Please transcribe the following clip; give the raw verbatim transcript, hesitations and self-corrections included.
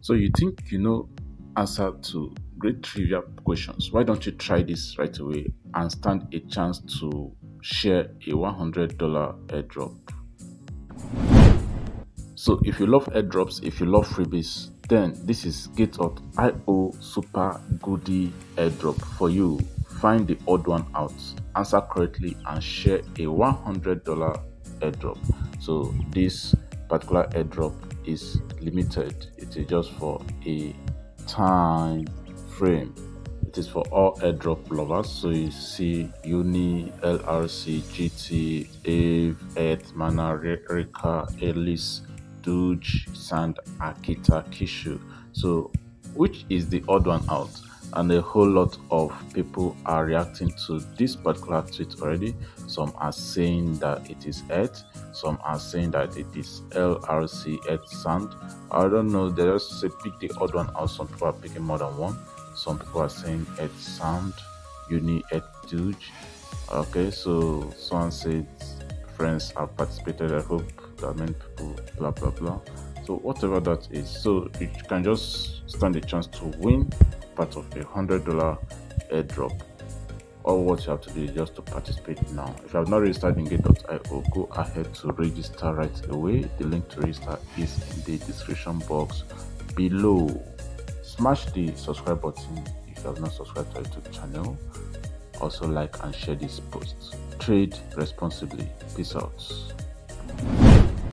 So you think you know answer to great trivia questions. Why don't you try this right away and stand a chance to share a one hundred dollar airdrop? So if you love airdrops, if you love freebies, then this is Gate dot i o super goodie airdrop for you. Find the odd one out, answer correctly, and share a one hundred dollar airdrop. So this particular airdrop is limited. It is just for a time frame. It is for all airdrop lovers. So you see Uni, L R C, G T, AAVE, E T H, MANA, RACA, ALICE, DOGE, SAND, AKITA, KISHU. So which is the odd one out? And a whole lot of people are reacting to this particular tweet already. Some are saying that it is E T H, some are saying that it is L R C, E T H, SAND. I don't know, they just say pick the odd one out. Some people are picking more than one. Some people are saying E T H, SAND, Uni, E T H, DOGE. Okay, so someone said friends have participated. I hope that many people, blah blah blah. So whatever that is, so you can just stand a chance to win part of a hundred dollar airdrop. All what you have to do is just to participate now. If you have not registered in Gate dot i o, go ahead to register right away. The link to register is in the description box below. Smash the subscribe button if you have not subscribed to our YouTube channel. Also like and share this post. Trade responsibly. Peace out.